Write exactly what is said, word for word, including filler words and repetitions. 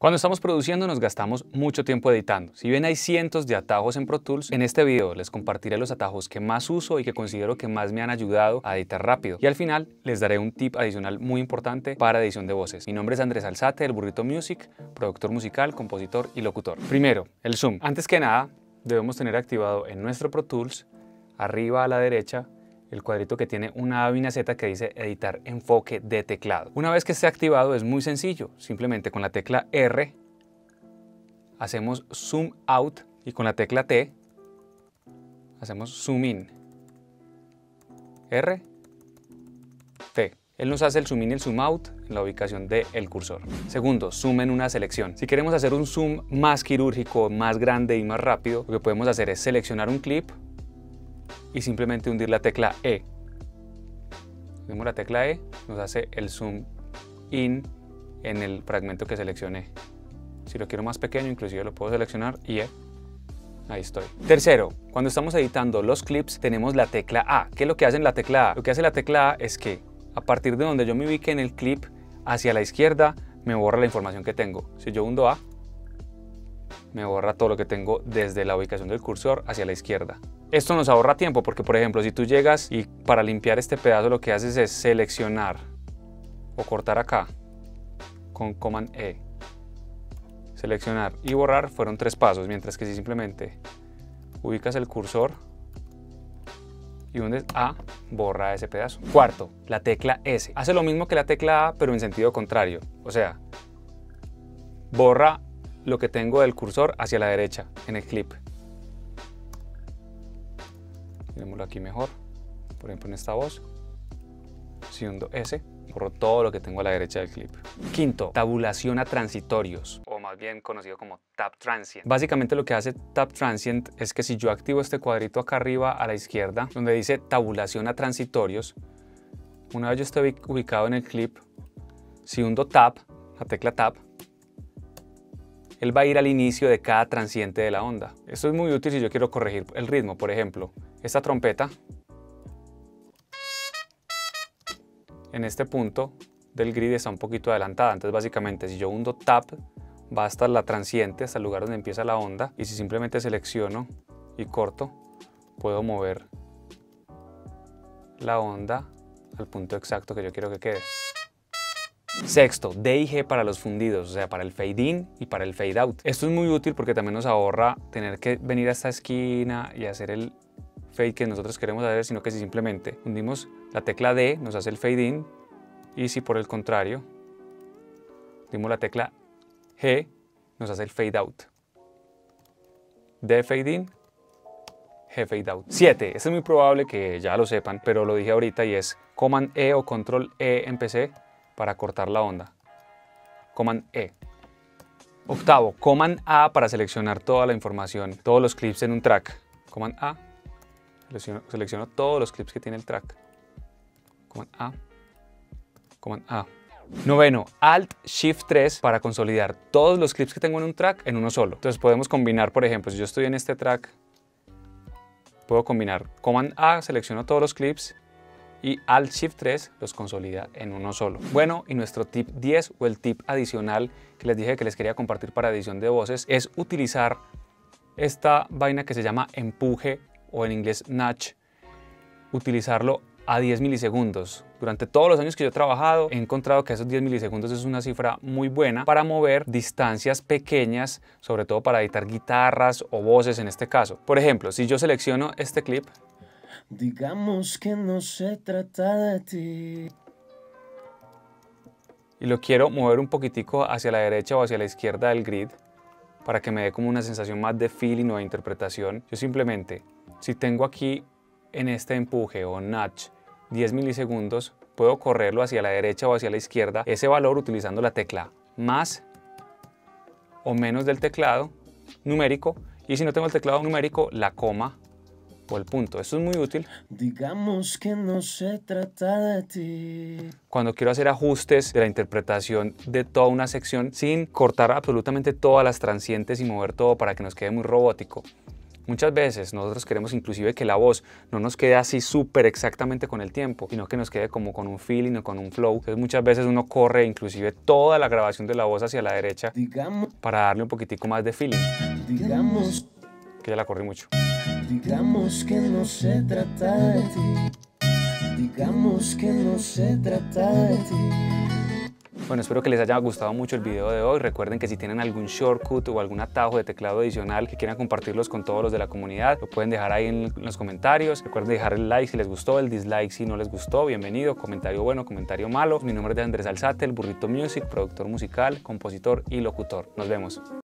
Cuando estamos produciendo nos gastamos mucho tiempo editando. Si bien hay cientos de atajos en Pro Tools, en este video les compartiré los atajos que más uso y que considero que más me han ayudado a editar rápido. Y al final les daré un tip adicional muy importante para edición de voces. Mi nombre es Andrés Alzate, del Burrito Music, productor musical, compositor y locutor. Primero, el zoom. Antes que nada, debemos tener activado en nuestro Pro Tools, arriba a la derecha, el cuadrito que tiene una A y una Z que dice editar enfoque de teclado. Una vez que esté activado es muy sencillo, simplemente con la tecla R hacemos zoom out y con la tecla T hacemos zoom in. R, T. Él nos hace el zoom in y el zoom out en la ubicación del cursor. Segundo, zoom en una selección. Si queremos hacer un zoom más quirúrgico, más grande y más rápido, lo que podemos hacer es seleccionar un clip y simplemente hundir la tecla E. Hundimos la tecla E, nos hace el zoom in en el fragmento que seleccioné. Si lo quiero más pequeño, inclusive lo puedo seleccionar y E. Ahí estoy. Tercero, cuando estamos editando los clips, tenemos la tecla A. ¿Qué es lo que hace en la tecla A? Lo que hace la tecla A es que a partir de donde yo me ubique en el clip, hacia la izquierda, me borra la información que tengo. Si yo hundo A, me borra todo lo que tengo desde la ubicación del cursor hacia la izquierda. Esto nos ahorra tiempo porque, por ejemplo, si tú llegas y para limpiar este pedazo lo que haces es seleccionar o cortar acá con Command E, seleccionar y borrar, fueron tres pasos, mientras que si simplemente ubicas el cursor y hundes A, borra ese pedazo. Cuarto, la tecla S. Hace lo mismo que la tecla A, pero en sentido contrario, o sea, borra lo que tengo del cursor hacia la derecha en el clip. Mirémoslo aquí mejor, por ejemplo en esta voz, si hundo S, borro todo lo que tengo a la derecha del clip. Quinto, tabulación a transitorios, o más bien conocido como Tab Transient. Básicamente lo que hace Tab Transient es que si yo activo este cuadrito acá arriba a la izquierda, donde dice tabulación a transitorios, una vez yo estoy ubicado en el clip, si hundo Tab, la tecla Tab, él va a ir al inicio de cada transiente de la onda. Esto es muy útil si yo quiero corregir el ritmo. Por ejemplo, esta trompeta, en este punto del grid está un poquito adelantada. Entonces, básicamente, si yo hundo Tab, va hasta la transiente, hasta el lugar donde empieza la onda. Y si simplemente selecciono y corto, puedo mover la onda al punto exacto que yo quiero que quede. Sexto, D I G para los fundidos, o sea, para el fade in y para el fade out. Esto es muy útil porque también nos ahorra tener que venir a esta esquina y hacer el fade que nosotros queremos hacer, sino que si simplemente hundimos la tecla D, nos hace el fade in, y si por el contrario hundimos la tecla G, nos hace el fade out. D fade in, G fade out. Siete, esto es muy probable que ya lo sepan, pero lo dije ahorita y es Command E o Control E en P C. Para cortar la onda, Command E. Octavo, Command A para seleccionar toda la información, todos los clips en un track. Command A, selecciono, selecciono todos los clips que tiene el track. Command A, Command A. Noveno, Alt Shift tres para consolidar todos los clips que tengo en un track en uno solo. Entonces podemos combinar, por ejemplo, si yo estoy en este track, puedo combinar Command A, selecciono todos los clips, y Alt Shift tres los consolida en uno solo. Bueno, y nuestro tip diez o el tip adicional que les dije que les quería compartir para edición de voces es utilizar esta vaina que se llama empuje o en inglés nudge, utilizarlo a diez milisegundos. Durante todos los años que yo he trabajado he encontrado que esos diez milisegundos es una cifra muy buena para mover distancias pequeñas, sobre todo para editar guitarras o voces en este caso. Por ejemplo, si yo selecciono este clip, digamos que no se trata de ti, y lo quiero mover un poquitico hacia la derecha o hacia la izquierda del grid para que me dé como una sensación más de feeling o de interpretación. Yo simplemente, si tengo aquí en este empuje o nudge diez milisegundos, puedo correrlo hacia la derecha o hacia la izquierda, ese valor utilizando la tecla más o menos del teclado numérico, y si no tengo el teclado numérico, la coma o el punto. Esto es muy útil. Digamos que no se trata de ti. Cuando quiero hacer ajustes de la interpretación de toda una sección sin cortar absolutamente todas las transientes y mover todo para que nos quede muy robótico. Muchas veces nosotros queremos inclusive que la voz no nos quede así súper exactamente con el tiempo, sino que nos quede como con un feeling o con un flow. Entonces muchas veces uno corre inclusive toda la grabación de la voz hacia la derecha, digamos, para darle un poquitico más de feeling. Digamos que ya la corrí mucho. Digamos que no se trata de ti. Digamos que no se trata de ti. Bueno, espero que les haya gustado mucho el video de hoy. Recuerden que si tienen algún shortcut o algún atajo de teclado adicional que quieran compartirlos con todos los de la comunidad, lo pueden dejar ahí en los comentarios. Recuerden dejar el like si les gustó, el dislike si no les gustó. Bienvenido, comentario bueno, comentario malo. Mi nombre es Andrés Alzate, El Burrito Music, productor musical, compositor y locutor. Nos vemos.